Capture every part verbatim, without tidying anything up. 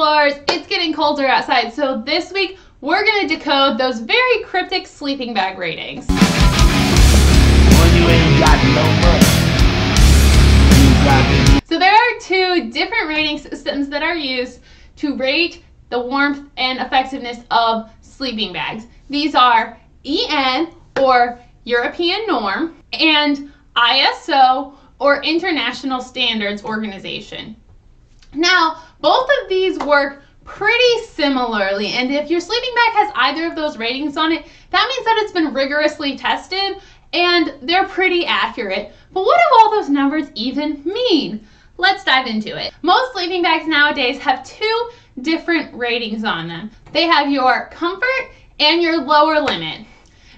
Explores. It's getting colder outside, so this week we're going to decode those very cryptic sleeping bag ratings. Well, you ain't got no money. You got me. So there are two different rating systems that are used to rate the warmth and effectiveness of sleeping bags. These are E N, or European norm, and I S O, or International Standards Organization. Now, both of these work pretty similarly, and if your sleeping bag has either of those ratings on it, that means that it's been rigorously tested and they're pretty accurate. But what do all those numbers even mean? Let's dive into it. Most sleeping bags nowadays have two different ratings on them. They have your comfort and your lower limit.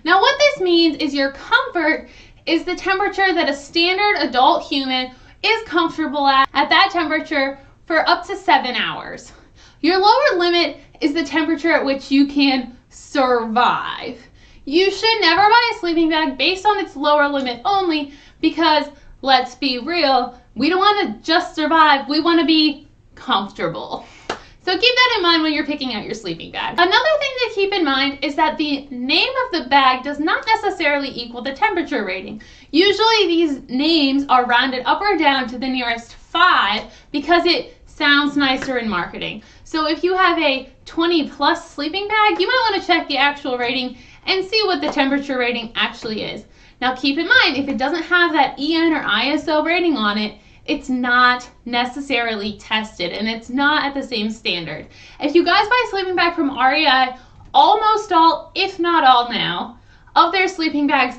Now, what this means is your comfort is the temperature that a standard adult human is comfortable at at that temperature for up to seven hours. Your lower limit is the temperature at which you can survive. You should never buy a sleeping bag based on its lower limit only, because let's be real, we don't want to just survive, we want to be comfortable. So keep that in mind when you're picking out your sleeping bag. Another thing to keep in mind is that the name of the bag does not necessarily equal the temperature rating. Usually these names are rounded up or down to the nearest five because it sounds nicer in marketing. So if you have a twenty plus sleeping bag, you might want to check the actual rating and see what the temperature rating actually is. Now keep in mind, if it doesn't have that E N or I S O rating on it, it's not necessarily tested and it's not at the same standard. If you guys buy a sleeping bag from R E I, almost all, if not all now, of their sleeping bags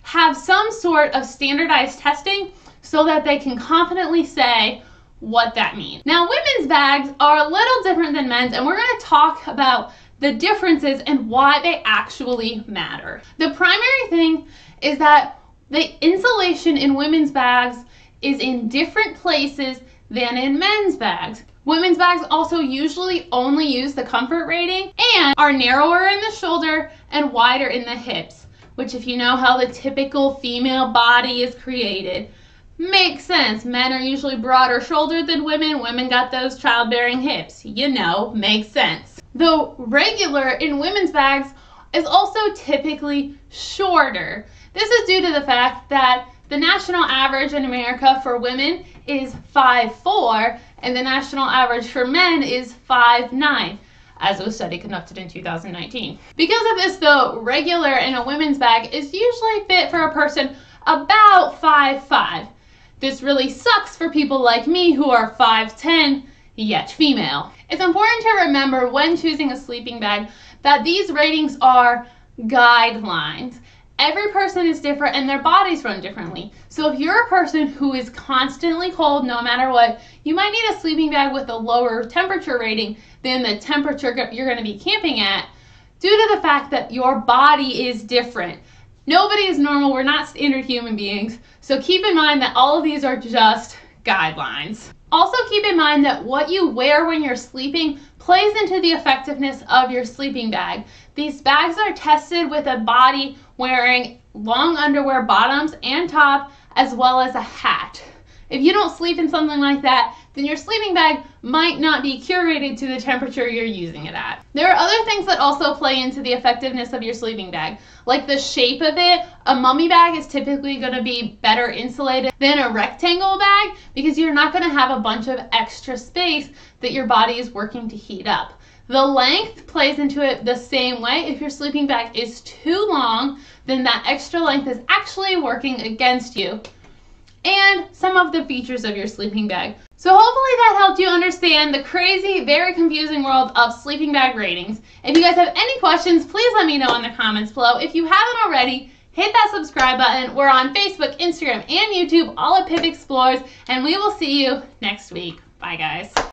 have some sort of standardized testing so that they can confidently say what that means. Now, women's bags are a little different than men's, and we're going to talk about the differences and why they actually matter. The primary thing is that the insulation in women's bags is in different places than in men's bags. Women's bags also usually only use the comfort rating and are narrower in the shoulder and wider in the hips, which, if you know how the typical female body is created, makes sense. Men are usually broader shouldered than women. Women got those childbearing hips. You know, makes sense. The regular in women's bags is also typically shorter. This is due to the fact that the national average in America for women is five foot four, and the national average for men is five foot nine, as a study conducted in two thousand nineteen. Because of this, though, regular in a women's bag is usually fit for a person about five foot five. This really sucks for people like me who are five foot ten, yet female. It's important to remember when choosing a sleeping bag that these ratings are guidelines. Every person is different and their bodies run differently. So if you're a person who is constantly cold no matter what, you might need a sleeping bag with a lower temperature rating than the temperature you're going to be camping at, due to the fact that your body is different. Nobody is normal. We're not standard human beings. So keep in mind that all of these are just guidelines. Also keep in mind that what you wear when you're sleeping plays into the effectiveness of your sleeping bag. These bags are tested with a body wearing long underwear bottoms and top, as well as a hat. If you don't sleep in something like that, then your sleeping bag might not be curated to the temperature you're using it at. There are other things that also play into the effectiveness of your sleeping bag, like the shape of it. A mummy bag is typically going to be better insulated than a rectangle bag because you're not going to have a bunch of extra space that your body is working to heat up. The length plays into it the same way. If your sleeping bag is too long, then that extra length is actually working against you. And some of the features of your sleeping bag. So hopefully that helped you understand the crazy, very confusing world of sleeping bag ratings. If you guys have any questions, please let me know in the comments below. If you haven't already, hit that subscribe button. We're on Facebook, Instagram, and YouTube, all at Piff Explores, and we will see you next week. Bye, guys.